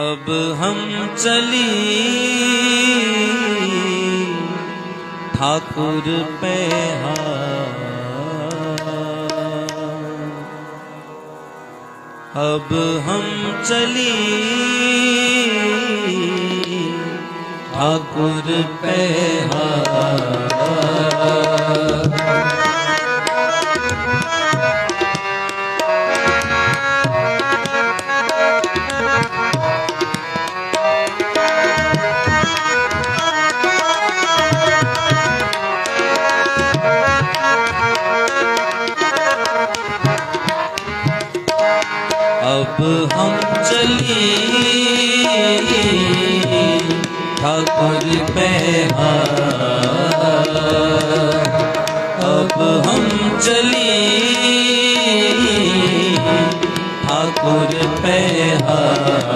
अब हम चली ठाकुर पे हार, अब हम चली ठाकुर पे हार। अब हम चली ठाकुर पे हार, अब हम चली ठाकुर पे हार।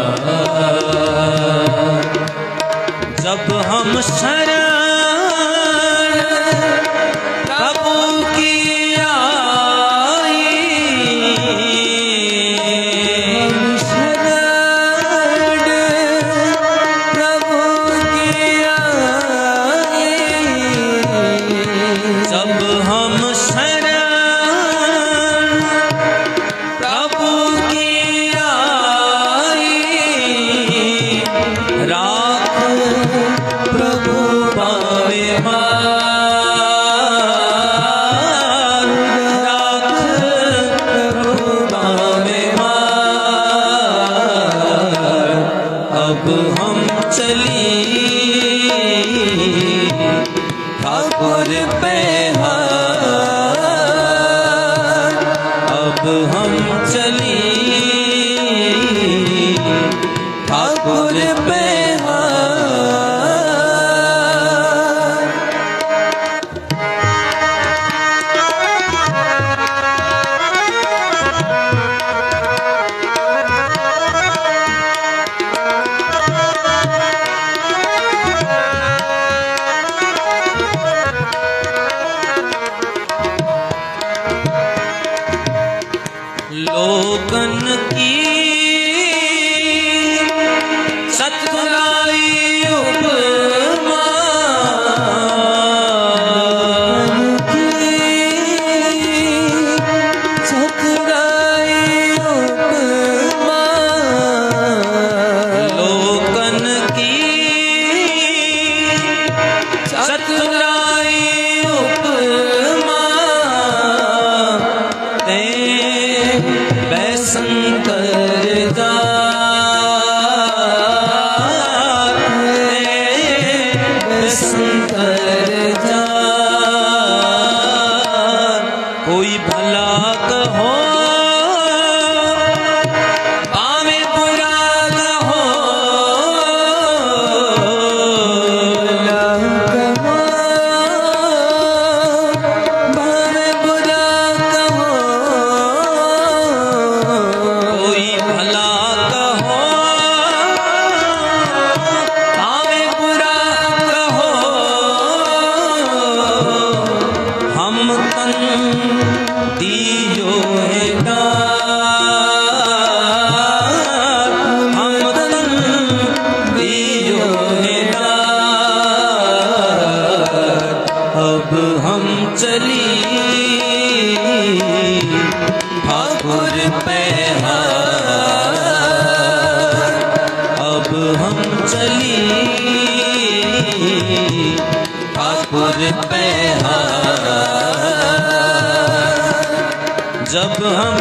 जब हम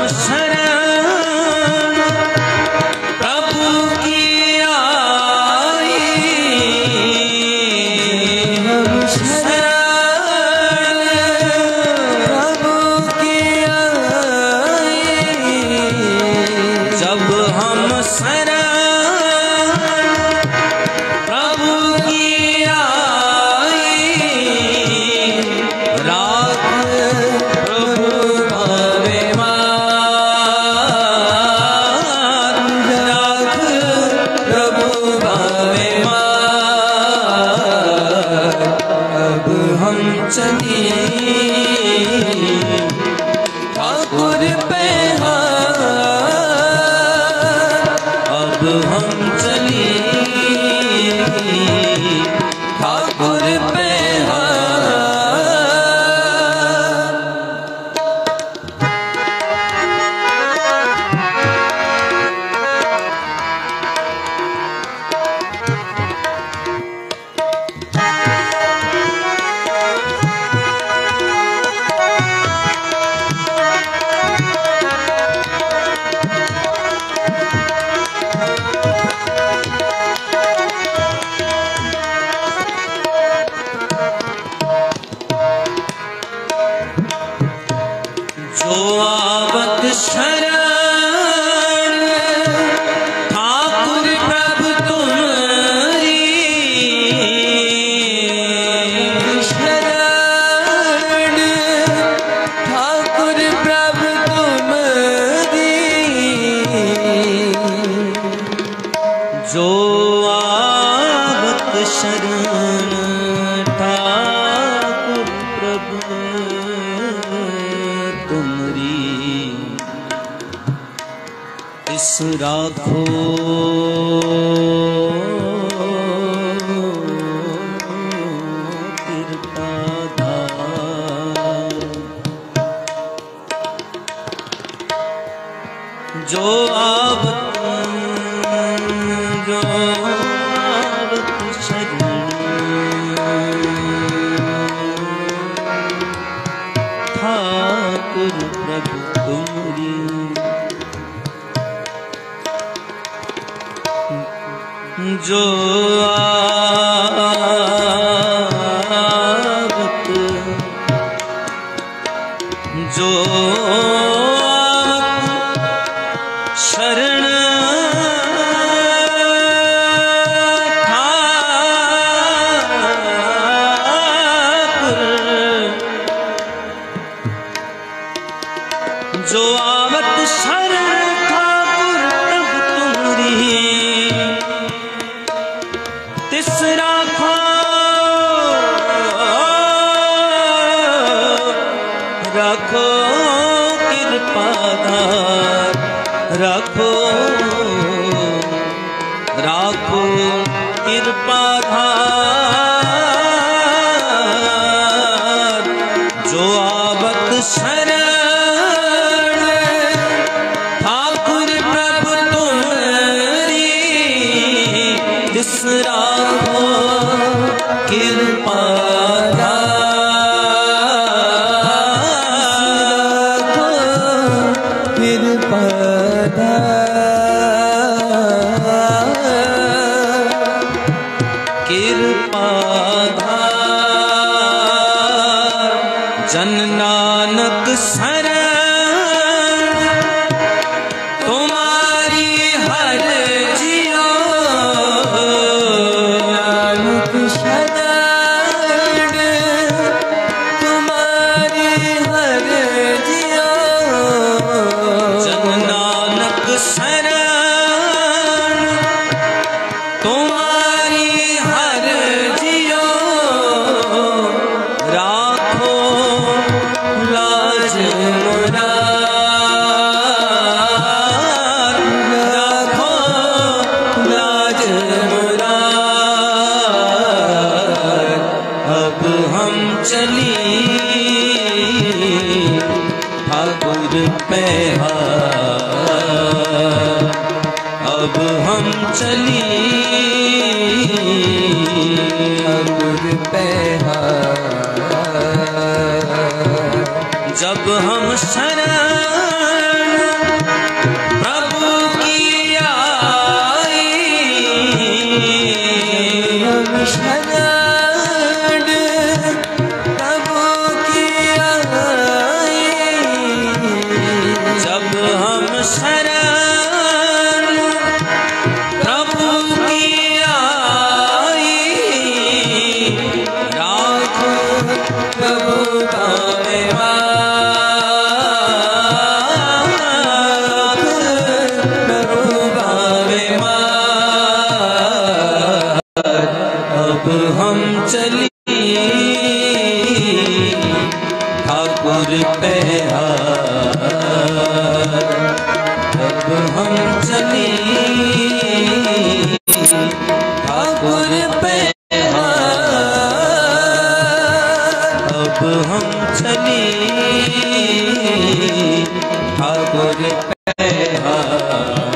ठाकुर पे हार।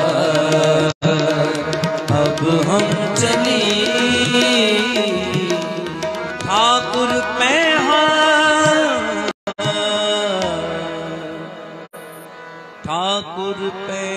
अब हम चली ठाकुर पे हार, ठाकुर पे।